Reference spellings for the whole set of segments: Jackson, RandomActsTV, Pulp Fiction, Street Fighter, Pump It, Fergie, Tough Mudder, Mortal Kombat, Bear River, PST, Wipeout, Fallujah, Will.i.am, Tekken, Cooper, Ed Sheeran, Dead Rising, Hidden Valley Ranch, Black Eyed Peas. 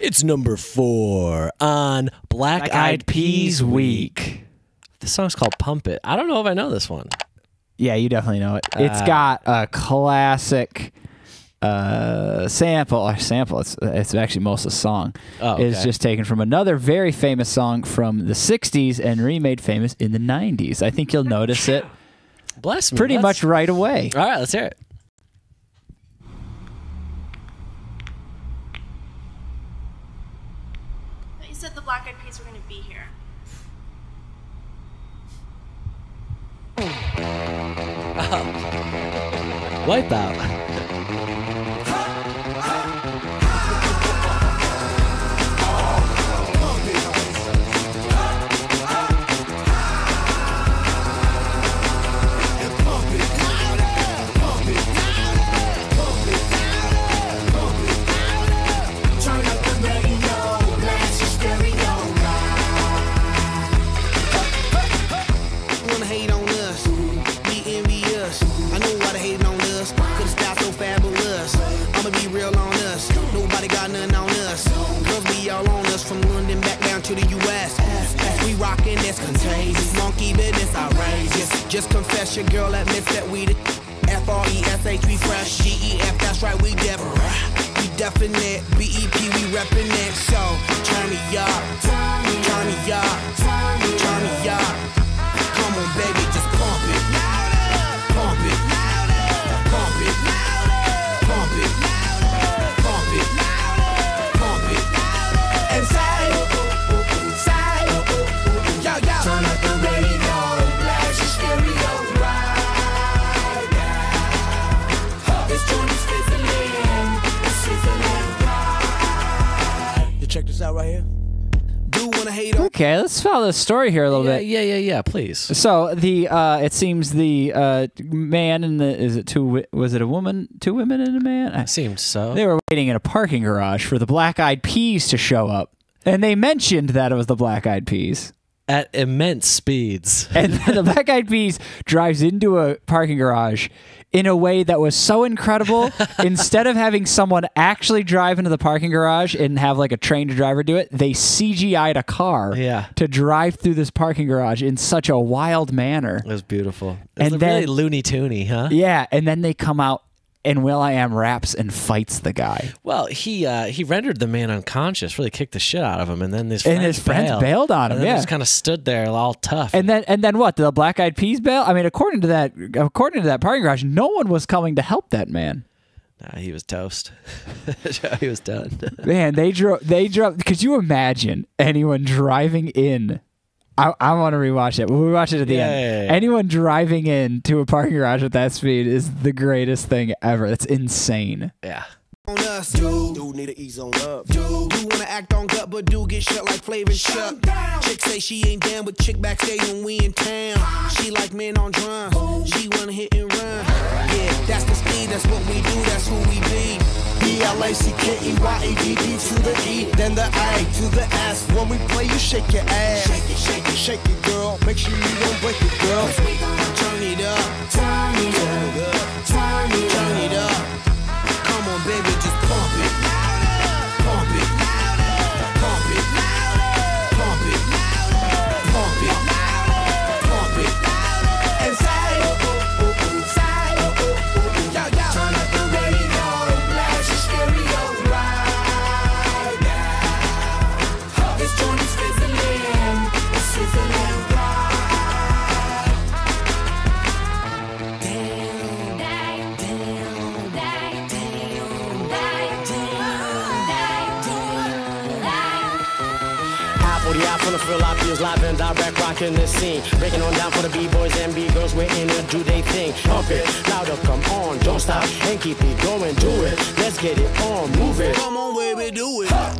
It's number 4 on Black Eyed Peas Week. This song's called Pump It. I don't know if I know this one. Yeah, you definitely know it. It's got a classic sample. It's actually most of the song. Oh, okay. It's just taken from another very famous song from the 60s and remade famous in the 90s. I think you'll notice it bless me, pretty much right away. All right, let's hear it. You said the Black Eyed Peas were going to be here. Oh. Wipeout. Just confess your girl admits that we the F-R-E-S-H, we fresh, G-E-F, that's right, we deaf. We deafin' it, B-E-P, we reppin' it. So, turn me up, turn me up, turn me up. Come on, baby, just pump it, pump it, pump it, pump it, pump it, pump it. And side, side, yo, yo, turn up the radio. Check this out right here. Do wanna hate on. Okay, let's follow the story here a little bit. Yeah, please. So the it seems the man and the two women and a man? It seemed so. They were waiting in a parking garage for the Black Eyed Peas to show up, and they mentioned that it was the Black Eyed Peas at immense speeds. And the Black Eyed Peas drives into a parking garage in a way that was so incredible. Instead of having someone actually drive into the parking garage and have like a trained driver do it, they CGI'd a car to drive through this parking garage in such a wild manner. It was beautiful. It was really Looney Toony, huh? Yeah, and then they come out and Will.i.am raps and fights the guy. Well, he rendered the man unconscious, really kicked the shit out of him, and then his friends bailed on him. And then just kind of stood there all tough. And then what? Did the Black Eyed Peas bail? I mean, according to that parking garage, no one was coming to help that man. Nah, he was toast. He was done. Man, they drove. Could you imagine anyone driving in? I want to rewatch it. We'll rewatch it at the end. Yeah. Anyone driving in to a parking garage at that speed is the greatest thing ever. That's insane. Yeah. On us, dude need to ease on up. Dude, you wanna act on gut, but dude get shut like Flavor Shut. Chick say she ain't down, but chick backstage when we in town. She like men on drums. She wanna hit and run. Yeah, that's the speed. That's what we do. That's who we be. B-L-A-C-K-E-Y-A-D-D to the E, then the A to the S. When we play, you shake your ass. Shake it, girl. Make sure you don't break it, girl. Turn it up. Turn it up. Turn it up. Turn it up. Come on, baby, just pump it. Pump it. Pump it. Pump it. Pump it. Pump it. And side, side, yo, yo. Turn up the radio, blast your stereo right now. This joint is fizzling, it's sizzling right. From the Philippines, live and direct, rocking the scene. Breaking on down for the B-boys and B-girls, we're in it, do they think? Pump it, louder, come on, don't stop, and keep it going, do it. Let's get it on, move it. Come on, baby, do it. Huh.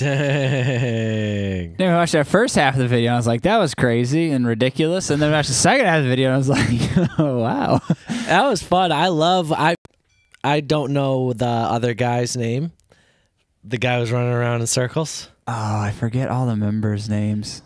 Dang. Then we watched that first half of the video, and I was like, that was crazy and ridiculous. And then we watched the second half of the video, and I was like, oh, wow. That was fun. I don't know the other guy's name. The guy was running around in circles. Oh, I forget all the members' names.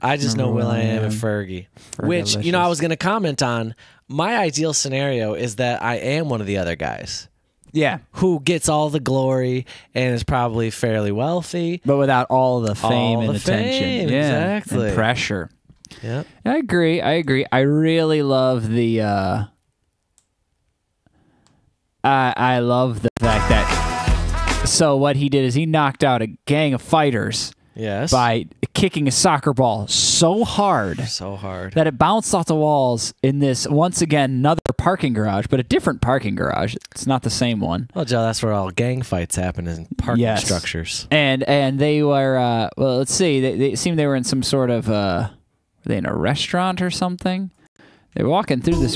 I just know Will.i.am and Fergie. Which, you know, I was going to comment on. My ideal scenario is that I am one of the other guys. Yeah. Who gets all the glory and is probably fairly wealthy. But without all the fame and attention. Yeah, exactly. And pressure. Yep. I agree. I agree. I really love the... I love the fact that... So what he did is he knocked out a gang of fighters... Yes. By kicking a soccer ball so hard. So hard. That it bounced off the walls in this, once again, another parking garage, but a different parking garage. It's not the same one. Well, Joe, that's where all gang fights happen, in parking structures. And they were, well, let's see. They seemed they were in some sort of, were they in a restaurant or something? They were walking through this.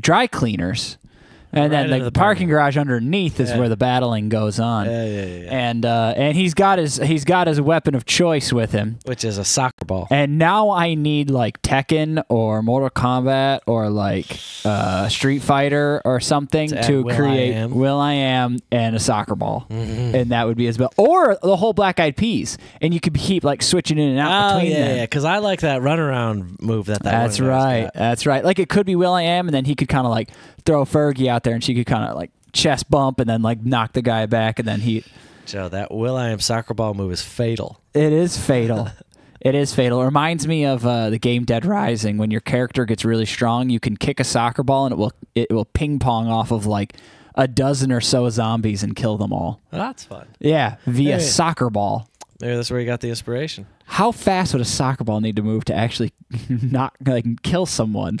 Dry cleaners. And right then like, the parking garage underneath is where the battling goes on. And he's got his weapon of choice with him, which is a soccer ball. And now I need like Tekken or Mortal Kombat or like Street Fighter or something to create Will.i.am and a soccer ball. Mm-hmm. And that would be as well. Or the whole Black Eyed Peas, and you could keep like switching in and out between them. Yeah, because I like that runaround move that's right. That's right. Like it could be Will.i.am, and then he could kind of like throw Fergie out there, and she could kind of like chest bump and then like knock the guy back, and then he... Joe, that Will.i.am soccer ball move is fatal. It is fatal. It is fatal. It reminds me of the game Dead Rising. When your character gets really strong, you can kick a soccer ball, and it will ping pong off of like a dozen or so zombies and kill them all. Well, that's fun. Yeah, via soccer ball. Maybe that's where you got the inspiration. How fast would a soccer ball need to move to actually not like kill someone?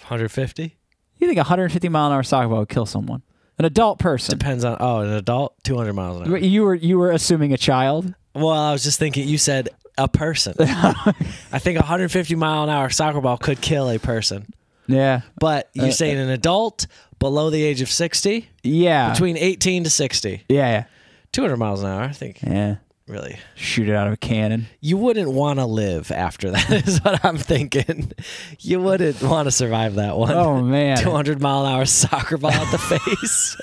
150. You think a 150-mile-an-hour soccer ball would kill someone? An adult person. Depends on... Oh, an adult? 200 miles an hour. You were assuming a child? Well, I was just thinking... You said a person. I think a 150-mile-an-hour soccer ball could kill a person. Yeah. But you're saying an adult below the age of 60? Yeah. Between 18 to 60. Yeah, yeah. 200 miles an hour, I think. Yeah. Really. Shoot it out of a cannon. You wouldn't want to live after that is what I'm thinking. You wouldn't want to survive that one. Oh, man. 200-mile-an-hour soccer ball at the face.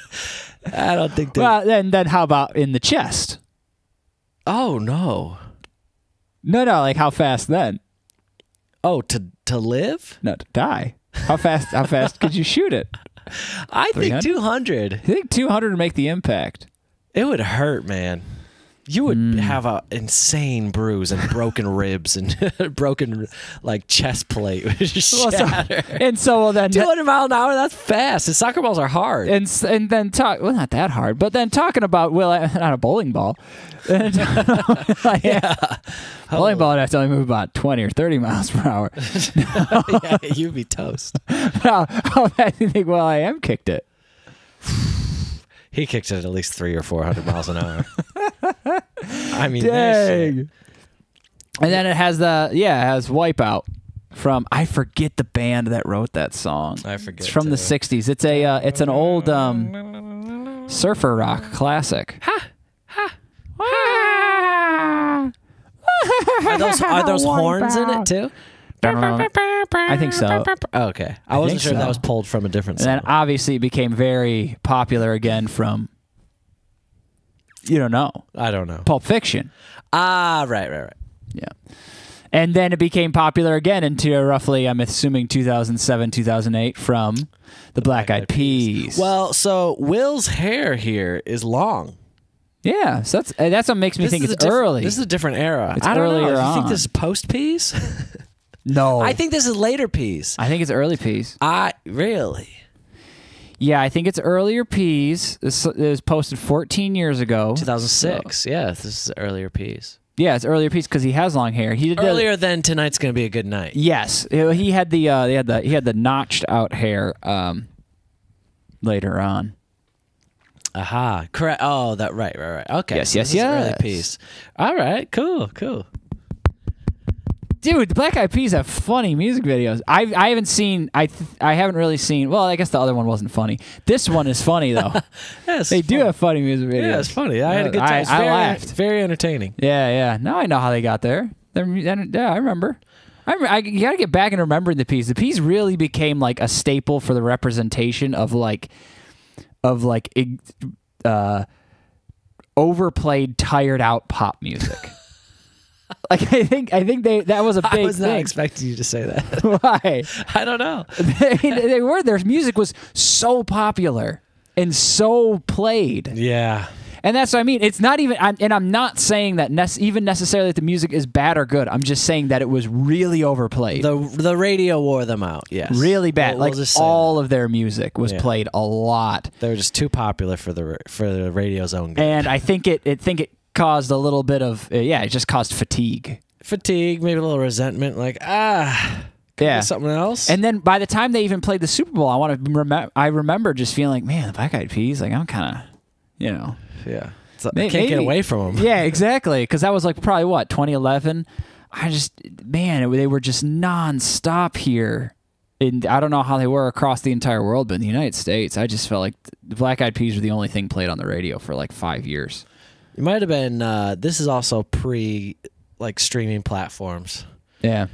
I don't think that... Well, then how about in the chest? Oh, no. No, like how fast then? Oh, to live? No, to die. How fast could you shoot it? I think 200. I think 200 would make the impact. It would hurt, man. You would have an insane bruise and broken ribs and broken like chest plate would shatter. So then 200 miles an hour, that's fast. The soccer balls are hard. And then not that hard, but then talking about not a bowling ball. Yeah. Bowling ball would have to only move about 20 or 30 miles per hour. Yeah, you'd be toast. How bad do you think Will.i.am kicked it? He kicked it at least 300 or 400 miles an hour. I mean, dang. And then it has it has Wipeout from, I forget the band that wrote that song. I forget. It's from the 60s. It's a it's an old surfer rock classic. Ha ha. Ha. Are those horns in it too? I think so. Okay. I wasn't sure if that was pulled from a different song. And then obviously it became very popular again from, you don't know. I don't know. Pulp Fiction. Ah, right. Yeah. And then it became popular again into roughly, I'm assuming, 2007, 2008 from the Black Eyed Peas. Well, so Will's hair here is long. Yeah, so that's what makes me think it's early. This is a different era. It's earlier on. Do you think this is post-Peas? No. I think this is later Peas. I think it's early Peas. Really? Yeah, I think it's earlier Peas. It was posted 14 years ago. 2006. So. Yeah, this is earlier Peas. Yeah, it's earlier Peas because he has long hair. He did earlier than tonight's gonna be a good night. Yes, he had the he had the notched out hair later on. Aha! Correct. Oh, that right. Okay. Yes. Early Peas. All right. Cool. Dude, the Black Eyed Peas have funny music videos. I haven't seen, I haven't really seen, well, I guess the other one wasn't funny. This one is funny, though. Yes, they do have funny music videos. Yeah, it's funny. I had a good time. I laughed. Very entertaining. Yeah, yeah. Now I know how they got there. Yeah, I remember. You got to get back and remembering the Peas. The Peas really became, like, a staple for the representation of, like overplayed, tired-out pop music. Like I think that was a big thing. I was not expecting you to say that. Why? I don't know. They were. Their music was so popular and so played. Yeah. And that's what I mean. It's not even, and I'm not saying that even necessarily that the music is bad or good. I'm just saying that it was really overplayed. The radio wore them out. Yes. Really bad. We'll like all of their music was played a lot. They were just too popular for the radio's own good. And I think it caused a little bit of it just caused fatigue, maybe a little resentment, like something else. And then by the time they even played the Super Bowl, I remember just feeling, man, the Black Eyed Peas, like I'm kind of, you know, I can't get away from them. Yeah, exactly, because that was like probably what 2011. I just, man, they were just nonstop here. And I don't know how they were across the entire world, but in the United States, I just felt like the Black Eyed Peas were the only thing played on the radio for like 5 years. It might have been, this is also pre, like, streaming platforms. Yeah.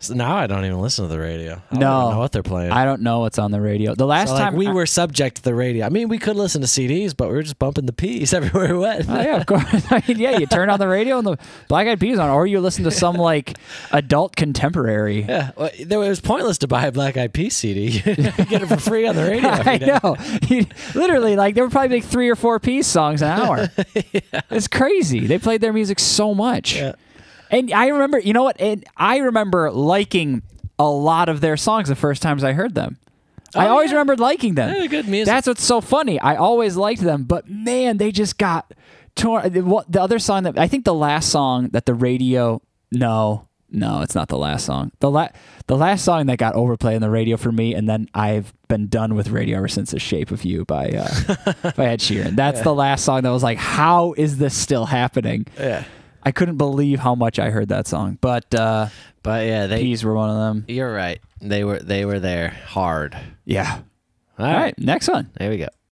So now I don't even listen to the radio. I don't know what they're playing. I don't know what's on the radio. The last time we were subject to the radio. I mean, we could listen to CDs, but we were just bumping the Peas everywhere we went. Oh, yeah, of course. I mean, yeah, you turn on the radio and the Black Eyed Peas on, or you listen to some, like, adult contemporary. Yeah. Well, it was pointless to buy a Black Eyed Peas CD. You get it for free on the radio every day. I know. Literally, like, there were probably like 3 or 4 Peas songs an hour. Yeah. It's crazy. They played their music so much. Yeah. And I remember, you know what? And I remember liking a lot of their songs the first times I heard them. Oh, I always remembered liking them. They're good music. That's what's so funny. I always liked them, but man, they just got torn. The other song that I think the last song that the radio, no, it's not the last song. The last song that got overplayed on the radio for me, and then I've been done with radio ever since, is "Shape of You" by Ed Sheeran. That's the last song that was like, how is this still happening? Yeah. I couldn't believe how much I heard that song, but yeah, the Peas were one of them. You're right. They were there hard. Yeah. All right. Next one. There we go.